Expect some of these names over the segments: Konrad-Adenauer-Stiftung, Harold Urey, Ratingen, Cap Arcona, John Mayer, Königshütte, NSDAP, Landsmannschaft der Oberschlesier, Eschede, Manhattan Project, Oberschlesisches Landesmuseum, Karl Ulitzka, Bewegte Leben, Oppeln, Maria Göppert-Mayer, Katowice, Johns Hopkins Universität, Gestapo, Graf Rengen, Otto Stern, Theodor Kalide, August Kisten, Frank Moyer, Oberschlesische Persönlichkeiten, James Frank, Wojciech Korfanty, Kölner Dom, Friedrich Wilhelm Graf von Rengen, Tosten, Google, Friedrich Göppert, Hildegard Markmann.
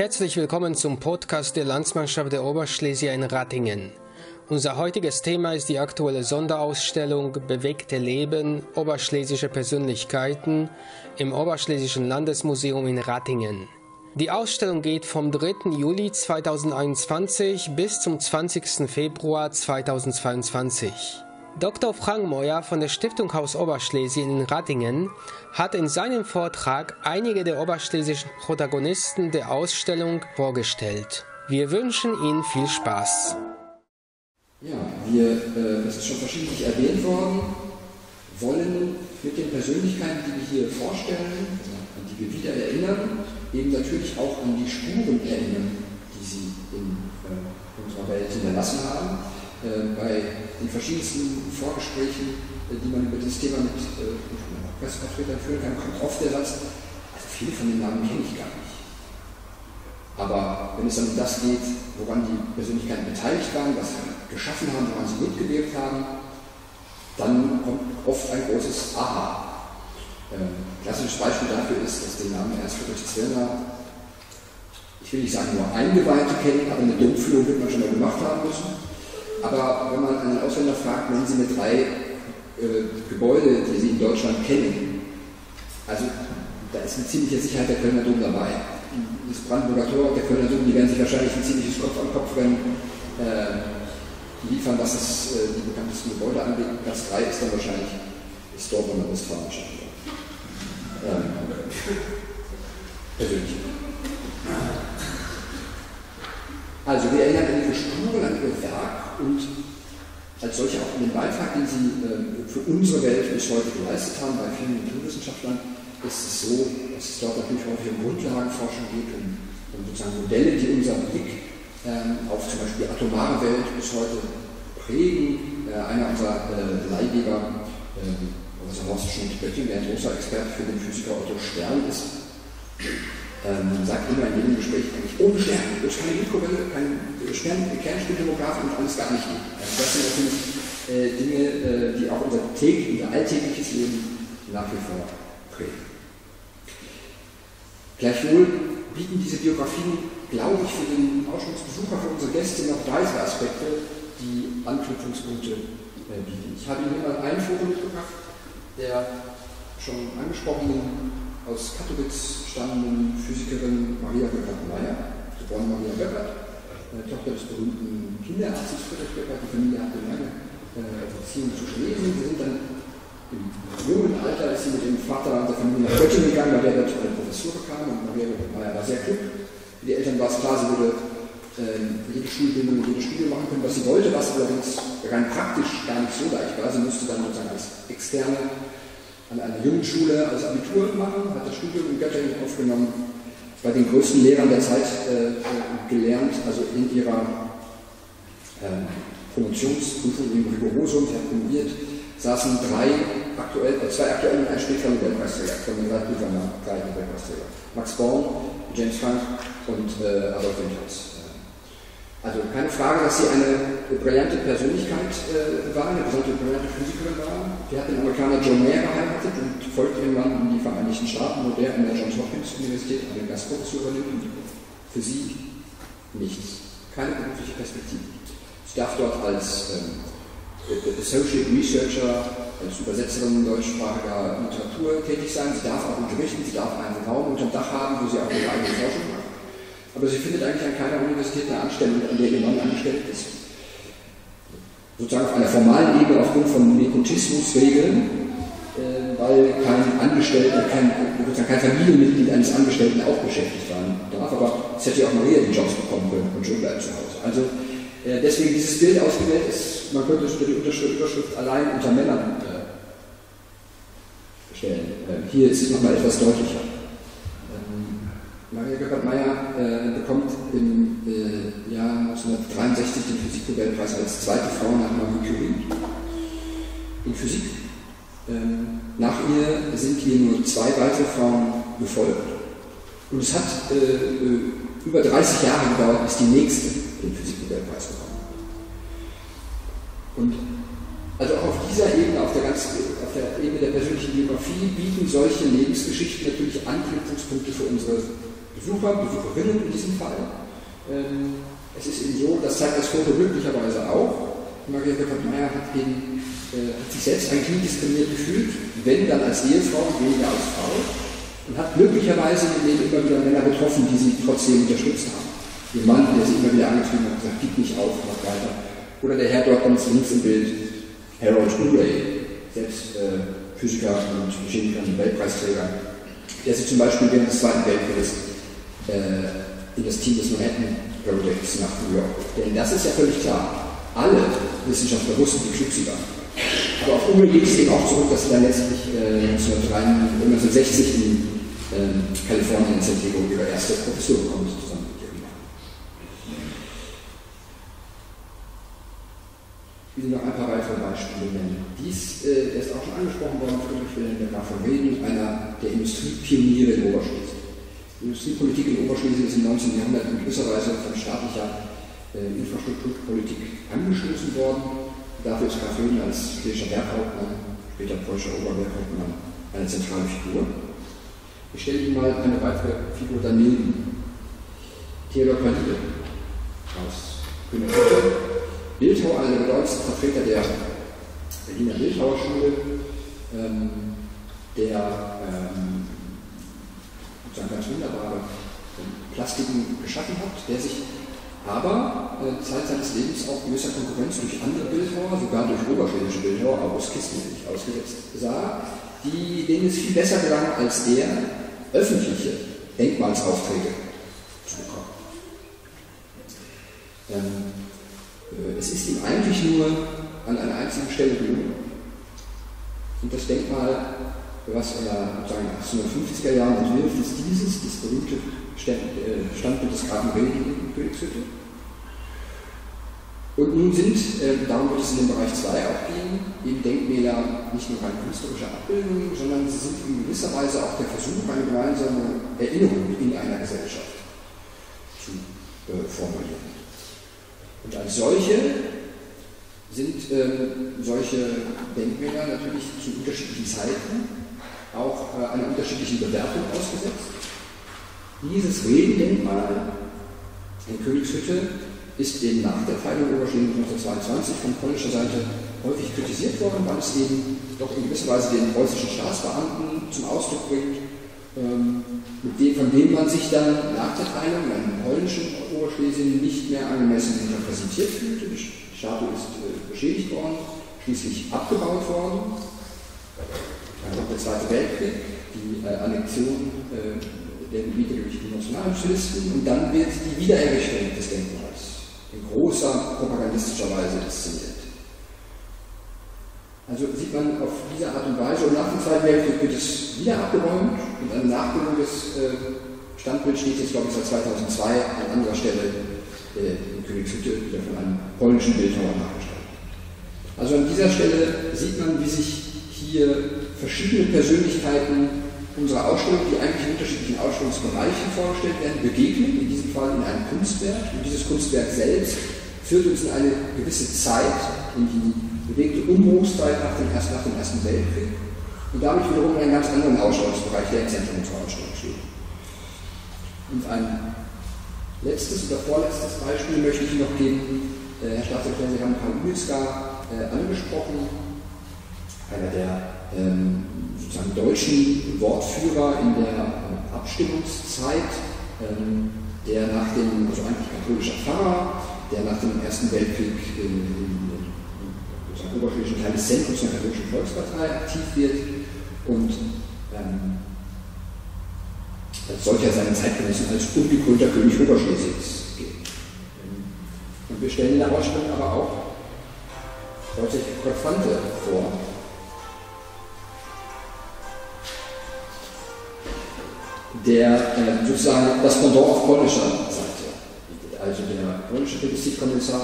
Herzlich willkommen zum Podcast der Landsmannschaft der Oberschlesier in Ratingen. Unser heutiges Thema ist die aktuelle Sonderausstellung Bewegte Leben, Oberschlesische Persönlichkeiten im Oberschlesischen Landesmuseum in Ratingen. Die Ausstellung geht vom 3. Juli 2021 bis zum 20. Februar 2022. Dr. Frank Moyer von der Stiftung Haus Oberschlesien in Ratingen hat in seinem Vortrag einige der oberschlesischen Protagonisten der Ausstellung vorgestellt. Wir wünschen Ihnen viel Spaß. Ja, das ist schon verschiedentlich erwähnt worden, wollen mit den Persönlichkeiten, die wir hier vorstellen, also an die wir wieder erinnern, eben natürlich auch an die Spuren erinnern, die sie in unserer Welt hinterlassen haben. Bei den verschiedensten Vorgesprächen, die man über dieses Thema mit Pressevertretern führen kann, kommt oft der Satz, also viele von den Namen kenne ich gar nicht. Aber wenn es dann um das geht, woran die Persönlichkeiten beteiligt waren, was sie geschaffen haben, woran sie mitgewirkt haben, dann kommt oft ein großes Aha. Klassisches Beispiel dafür ist, dass den Namen Ernst Friedrich Zwillner, ich will nicht sagen nur Eingeweihte kennen, aber eine Dumpfführung wird man schon mal gemacht haben müssen. Aber wenn man einen Ausländer fragt, nennen Sie mir drei Gebäude, die Sie in Deutschland kennen. Also da ist mit ziemlicher Sicherheit der Kölner Dom dabei. Das Brandenburger Tor und der Kölner Dom, die werden sich wahrscheinlich ein ziemliches Kopf an Kopf rennen liefern, was es, die bekanntesten Gebäude angeht. Platz 3 ist dann wahrscheinlich das Dortmunder Westfalenstadion. Persönlich. Also wir erinnern an ihre Spuren, an ihr Werk und als solche auch an den Beitrag, den sie für unsere Welt bis heute geleistet haben. Bei vielen Naturwissenschaftlern ist es so, dass es dort natürlich häufig um Grundlagenforschung geht, um sozusagen Modelle, die unseren Blick auf zum Beispiel atomare Welt bis heute prägen. Einer unserer Leihgeber, Professor Horst Schmidt-Böttin, der ein großer Experte für den Physiker Otto Stern ist, sagt immer in jedem Gespräch eigentlich ohne Sterne, durch keine Mikrowelle, kein Kernspintomograph und alles gar nicht mehr. Also das sind natürlich Dinge, die auch unser alltägliches Leben nach wie vor prägen. Gleichwohl bieten diese Biografien, glaube ich, für den Ausstellungsbesucher, für unsere Gäste noch weitere Aspekte, die Anknüpfungspunkte bieten. Ich habe Ihnen mal einen Foto mitgebracht, der schon angesprochenen aus Katowice stammenden Physikerin Maria Göppert-Mayer, geboren Maria Göppert, Tochter des berühmten Kinderarztes Friedrich Göppert. Die Familie hatte lange Beziehungen zu Schlesien. Sie sind dann im jungen Alter, ist sie mit dem Vater der Familie nach Göttingen gegangen, weil der dort eine Professur bekam, und Maria Göppert-Mayer war sehr klug. Für die Eltern war es klar, sie würde jede Schulbildung und jede Studie machen können, was sie wollte, was allerdings rein praktisch gar nicht so leicht war. Sie musste dann sozusagen als externe an einer jungen Schule als Abitur machen, hat das Studium in Göttingen aufgenommen, bei den größten Lehrern der Zeit gelernt, also in ihrer Promotionsprüfung im Rigorosum promoviert, saßen zwei aktuell und ein späterer Nobelpreisträger, drei Nobelpreisträger, Max Born, James Frank und Adolf Winters. Also keine Frage, dass sie eine brillante Persönlichkeit war, eine besondere brillante Physikerin war. Die hat den Amerikaner John Mayer geheiratet und folgte ihrem Mann in die Vereinigten Staaten, wo der an der Johns Hopkins Universität eine Gastprofessur übernimmt. Für sie nichts. Keine berufliche Perspektive. Sie darf dort als Associate Researcher, als Übersetzerin deutschsprachiger Literatur tätig sein. Sie darf auch unterrichten, sie darf einen Raum unterm Dach haben, wo sie auch ihre eigene Forschung macht. Aber sie findet eigentlich an keiner Universität eine Anstellung, an der ihr Mann angestellt ist. Sozusagen auf einer formalen Ebene aufgrund von Nepotismusregeln, weil kein Angestellter, kein Familienmitglied eines Angestellten auch beschäftigt werden darf. Aber es hätte ja auch Maria den Jobs bekommen können und schon bleibt zu Hause. Also deswegen dieses Bild ausgewählt ist, man könnte es über die Überschrift allein unter Männern stellen. Hier ist es nochmal etwas deutlicher. Maria Göppert-Mayer bekommt im Jahr 1963 den Physiknobelpreis als zweite Frau nach Marie Curie in Physik. Nach ihr sind hier nur zwei weitere Frauen gefolgt. Und es hat über 30 Jahre gedauert, bis die nächste den Physiknobelpreis bekommen hat. Und also auch auf dieser Ebene, auf der Ebene der persönlichen Biografie, bieten solche Lebensgeschichten natürlich Anknüpfungspunkte für unsere Besucher, Besucherinnen in diesem Fall. Es ist eben so, das zeigt das Foto glücklicherweise auch. Maria Göppert-Mayer hat sich selbst eigentlich nie diskriminiert gefühlt, wenn dann als Ehefrau, weniger als Frau, und hat glücklicherweise im Leben immer wieder Männer getroffen, die sie trotzdem unterstützt haben. Ihr Mann, der sie immer wieder angetrieben hat, sagt, gib nicht auf, mach weiter. Oder der Herr dort ganz links im Bild, Harold Urey, selbst Physiker und Chemiker und Weltpreisträger, der sich zum Beispiel während des Zweiten Weltkrieges in das Team des Manhattan Projects nach New York. Denn das ist ja völlig klar. Alle Wissenschaftler wussten, wie klug sie waren. Aber auf Urey geht es eben auch zurück, dass sie dann letztlich 1960 in Kalifornien in San Diego ihre erste Professur bekommen zusammen. Ich will noch ein paar weitere Beispiele nennen. Dies ist auch schon angesprochen worden, Friedrich Wilhelm Graf von Rengen, einer der Industriepioniere in Oberschlesien. Die Industriepolitik in Oberschlesien ist im 19. Jahrhundert in gewisser Weise von staatlicher Infrastrukturpolitik angeschlossen worden. Dafür ist Graf Rengen als schlesischer Berghauptmann, später preußischer Oberberghauptmann, eine zentrale Figur. Ich stelle Ihnen mal eine weitere Figur daneben. Theodor Kalide aus Königshütte. Bildhauer, einer der bedeutendsten Vertreter der Berliner Bildhauerschule, der sozusagen ganz wunderbare Plastiken geschaffen hat, der sich aber Zeit seines Lebens auch gewisser Konkurrenz durch andere Bildhauer, sogar durch oberschwedische Bildhauer, August Kisten ausgesetzt sah, denen es viel besser gelang, als er öffentliche Denkmalsaufträge zu bekommen. Es ist ihm eigentlich nur an einer einzigen Stelle gelungen. Und das Denkmal, was in den 1850er Jahren entwirft, ist dieses, das berühmte Standbild des Grafen Rengen in Königshütte. Und nun sind, darum wird es in den Bereich 2 auch gehen, eben Denkmäler nicht nur rein künstlerische Abbildungen, sondern sie sind in gewisser Weise auch der Versuch, eine gemeinsame Erinnerung in einer Gesellschaft zu formulieren. Und als solche sind solche Denkmäler natürlich zu unterschiedlichen Zeiten auch einer unterschiedlichen Bewertung ausgesetzt. Dieses Rengen-Denkmal in Königshütte ist eben nach der Teilung Oberschlesien 1922 von polnischer Seite häufig kritisiert worden, weil es eben doch in gewisser Weise den preußischen Staatsbeamten zum Ausdruck bringt, von dem man sich dann nach der Teilung in einem polnischen Oberschlesien nicht mehr angemessen repräsentiert fühlte. Die Statue ist beschädigt worden, schließlich abgebaut worden. Dann kommt der Zweite Weltkrieg, die Annexion der Gebiete durch die Nationalsozialisten und dann wird die Wiedererrichtung des Denkmals in großer propagandistischer Weise inszeniert. Also sieht man auf diese Art und Weise, und nach dem Zweiten Weltkrieg wird es wieder abgeräumt. Mit einem Nachbildung des Standbilds steht jetzt, glaube ich, seit 2002 an anderer Stelle in Königshütte wieder von einem polnischen Bildhauer nachgestellt. Also an dieser Stelle sieht man, wie sich hier verschiedene Persönlichkeiten unserer Ausstellung, die eigentlich in unterschiedlichen Ausstellungsbereichen vorgestellt werden, begegnen, in diesem Fall in einem Kunstwerk. Und dieses Kunstwerk selbst führt uns in eine gewisse Zeit, in die bewegte Umbruchszeit nach dem Ersten Weltkrieg und damit wiederum einen ganz anderen Ausstellungsbereich, der im Zentrum unserer Ausstellung steht. Und ein letztes oder vorletztes Beispiel möchte ich noch geben. Herr Staatssekretär, Sie haben Karl Ulitzka angesprochen, einer der sozusagen deutschen Wortführer in der Abstimmungszeit, der nach dem, also eigentlich katholischer Pfarrer, der nach dem Ersten Weltkrieg im oberschlesischen Teil des Zentrums der katholischen Volkspartei aktiv wird und als solcher seinen Zeitgenossen als ungekrönter König Oberschlesiens gilt. Und wir stellen in der Ausstellung aber auch Wojciech Korfanty vor. Der sozusagen das Pendant auf polnischer Seite, also der polnische Publizistkommissar,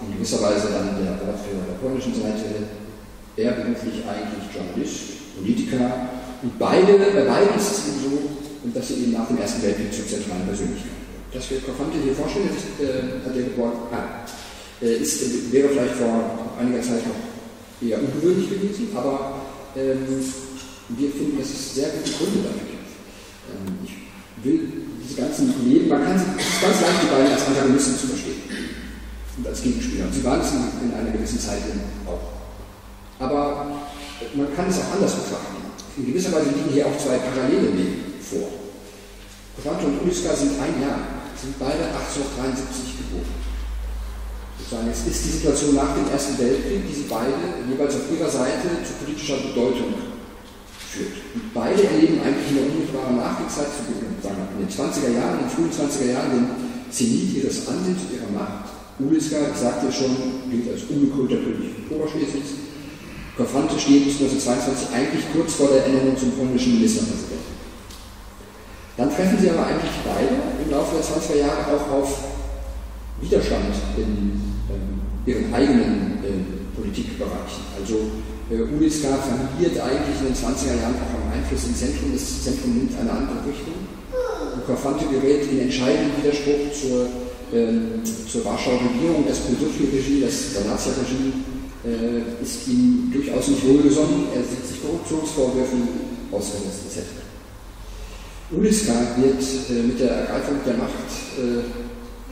in gewisser Weise dann der Wortführer der polnischen Seite, er beruflich eigentlich Journalist, Politiker, und bei beiden ist es eben so, dass sie eben nach dem Ersten Weltkrieg zur zentralen Persönlichkeit wird. Das wir Korfanty hier vorstellen, hat er geboren, wäre vielleicht vor einiger Zeit noch eher ungewöhnlich gewesen, aber wir finden, dass es sehr gute Gründe dafür gibt. Ich will diese ganzen Kollegen, man kann es ganz leicht die beiden als Antagonisten zu verstehen und als Gegenspieler. Und sie waren es in einer gewissen Zeit auch. Aber man kann es auch anders betrachten. In gewisser Weise liegen hier auch zwei parallele Wege vor. Korfanty und Ulitzka sind ein Jahr, sind beide 1873 geboren. Jetzt ist die Situation nach dem Ersten Weltkrieg, die sie beide jeweils auf ihrer Seite zu politischer Bedeutung führt. Und beide erleben eigentlich in der unmittelbaren Nachkriegszeit, in den 20er Jahren, in den frühen 20er Jahren, den Zenit ihres Ansehens und ihrer Macht. Ulitzka, sagt ja schon, gilt als ungekrönter König Oberschlesiens. Korfanty steht 1922 eigentlich kurz vor der Ernennung zum polnischen Ministerpräsidenten. Dann treffen sie aber eigentlich beide im Laufe der 20er Jahre auch auf Widerstand in ihren eigenen Politikbereichen. Also Ulitzka verliert eigentlich in den 20er Jahren auch am Einfluss im Zentrum, das Zentrum nimmt eine andere Richtung. Und Korfanty gerät in entscheidenden Widerspruch zur Warschauer Regierung, das Pilsudski-Regime, das Sanazia-Regime ist ihm durchaus nicht wohlgesonnen, er sieht sich Korruptionsvorwürfen ausgesetzt etc. Ulitzka wird mit der Ergreifung der Macht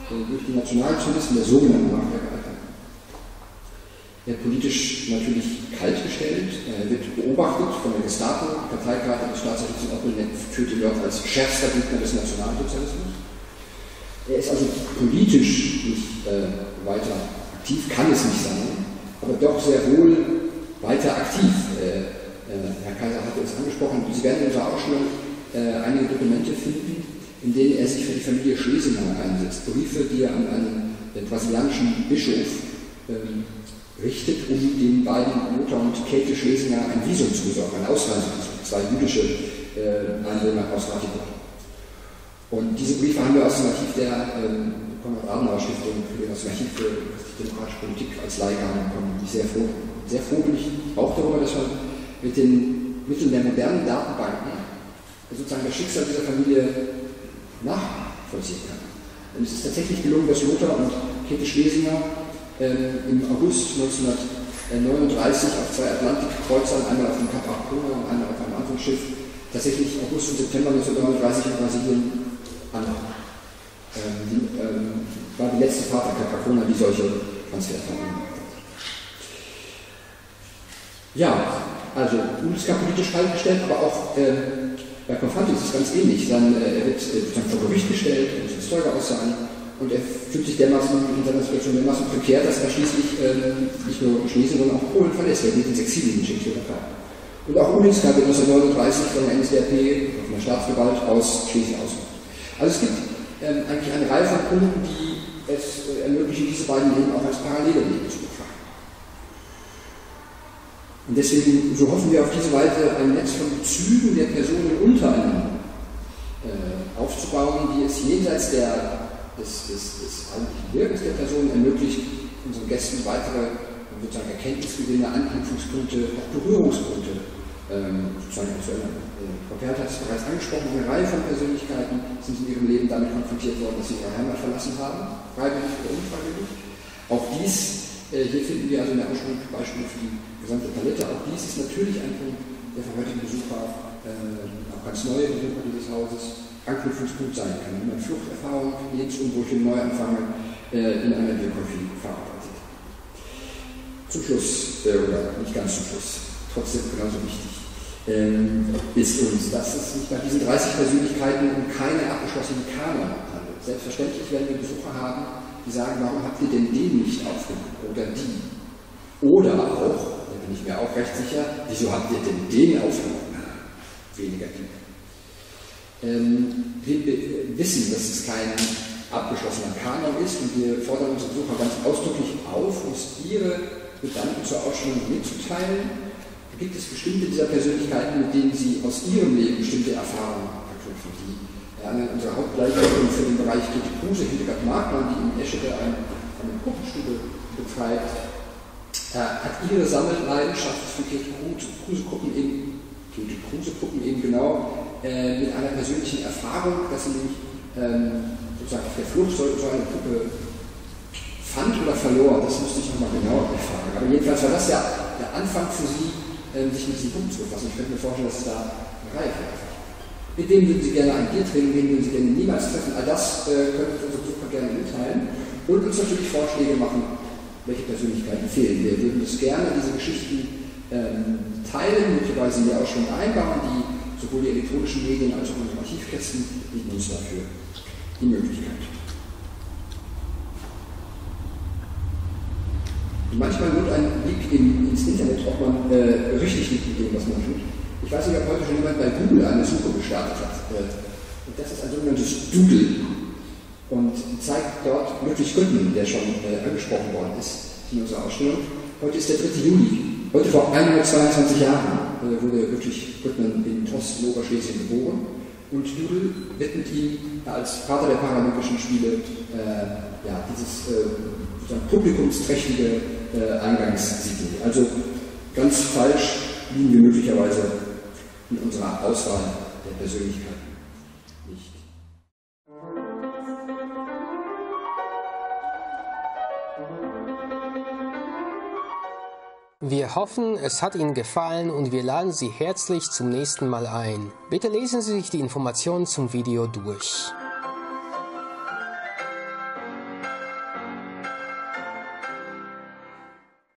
durch die Nationalsozialisten, der sogenannten Machtergreifung, politisch natürlich kaltgestellt. Er wird beobachtet von der Gestapo, Parteikarte des Staatsarchives in Oppeln, tötet dort als schärfster Gegner des Nationalsozialismus. Er ist also politisch nicht weiter aktiv, kann es nicht sein, aber doch sehr wohl weiter aktiv. Herr Kaiser hatte es angesprochen, Sie werden in unserer Ausstellung einige Dokumente finden, in denen er sich für die Familie Schlesinger einsetzt. Briefe, die er an einen brasilianischen Bischof richtet, um den beiden Lothar und Käthe Schlesinger ein Visum zu besorgen, ein Ausreisevisum, zwei jüdische Einwohner aus Ratingen. Und diese Briefe haben wir aus dem Archiv der Konrad-Adenauer-Stiftung, aus dem Archiv für demokratische Politik als Leihgabe bekommen. Ich sehr froh bin ich auch darüber, dass man mit den Mitteln der modernen Datenbanken sozusagen das Schicksal dieser Familie nachvollziehen kann. Und es ist tatsächlich gelungen, dass Lothar und Käthe Schlesinger im August 1939 auf zwei Atlantikkreuzern, einmal auf dem Cap Arcona und einmal auf einem anderen Schiff, tatsächlich August und September 1939 in Brasilien annahmen. War die letzte Fahrt an Cap Arcona, die solche Transferfahrten hat. Ja, also Ulitzka politisch kaltgestellt, aber auch bei Korfanty ist es ganz ähnlich. Er wird vor Gericht gestellt, er muss als Zeuge aussagen und er fühlt sich dermaßen in seiner Situation dermaßen prekär, dass er schließlich nicht nur Schlesien, sondern auch Polen verlässt. Er geht ins Exil in die Tschechoslowakei. Und auch Ulitzka wird 1939 von der NSDAP, von der Staatsgewalt aus Schlesien ausgeführt. Also es gibt eigentlich eine Reihe von Punkten, die es ermöglichen, diese beiden Leben auch als parallele Leben zu betrachten. Und deswegen, so hoffen wir auf diese Weise, ein Netz von Bezügen der Personen untereinander aufzubauen, die es jenseits des eigentlichen Wirkens der Personen ermöglicht, unseren Gästen weitere sozusagen Erkenntnisgewinne, Anknüpfungspunkte, auch Berührungspunkte sozusagen zu erinnern. Frau Perth hat es bereits angesprochen, eine Reihe von Persönlichkeiten sind in ihrem Leben damit konfrontiert worden, dass sie ihre Heimat verlassen haben, freiwillig oder unfreiwillig. Auch dies hier finden wir also in der Ausstellung Beispiele für die gesamte Palette. Auch dies ist natürlich ein Punkt, der für heutige Besucher, auch ganz neue Besucher dieses Hauses, Anknüpfungspunkt sein kann. Wie man Fluchterfahrung, Lebensumbrüche, Neuanfänge in einer Biografie verarbeitet. Zum Schluss, oder nicht ganz zum Schluss, trotzdem genauso wichtig, ist uns, dass es sich bei diesen 30 Persönlichkeiten um keine abgeschlossenen Kanon handelt. Selbstverständlich werden wir Besucher haben, die sagen, warum habt ihr denn den nicht aufgenommen oder die? Oder auch, da bin ich mir auch recht sicher, wieso habt ihr denn den aufgenommen? Weniger die. Wir wissen, dass es kein abgeschlossener Kanon ist und wir fordern unsere Besucher ganz ausdrücklich auf, uns ihre Gedanken zur Ausstellung mitzuteilen. Da gibt es bestimmte dieser Persönlichkeiten, mit denen sie aus ihrem Leben bestimmte Erfahrungen verknüpfen, die unsere Hauptleiterin für den Bereich Gedichose, Hildegard Markmann, die in Eschede eine Puppenstube betreibt, hat ihre Sammelleidenschaft für Gedichose-Gruppen eben genau mit einer persönlichen Erfahrung, dass sie nämlich sozusagen auf der Flucht so eine Puppe fand oder verlor. Das müsste ich nochmal genauer erfahren. Aber jedenfalls war das ja der Anfang für sie, sich mit diesen Puppen zu befassen. Ich könnte mir vorstellen, dass es da eine Reihe von mit wem würden Sie gerne ein Bier trinken, wen würden Sie gerne niemals treffen, all das können Sie uns super gerne mitteilen und uns natürlich Vorschläge machen, welche Persönlichkeiten fehlen. Wir würden uns gerne diese Geschichten teilen, möglicherweise in der Ausstellung einbauen, die sowohl die elektronischen Medien als auch unsere Archivkästen bieten uns dafür die Möglichkeit. Manchmal wird ein Blick ins Internet, ob man richtig liegt mit dem, was man tut. Ich weiß nicht, ob heute schon jemand bei Google eine Suche gestartet hat. Und das ist ein sogenanntes Doodle und zeigt dort Ludwig Guttmann, der schon angesprochen worden ist in unserer Ausstellung. Heute ist der 3. Juli, heute vor 122 Jahren wurde Ludwig Guttmann in Tosten, Oberschlesien geboren. Und Doodle widmet ihm als Vater der Paralympischen Spiele dieses publikumsträchtige Eingangssiegel. Also ganz falsch liegen wir möglicherweise in unserer Auswahl der Persönlichkeiten nicht. Wir hoffen, es hat Ihnen gefallen und wir laden Sie herzlich zum nächsten Mal ein. Bitte lesen Sie sich die Informationen zum Video durch.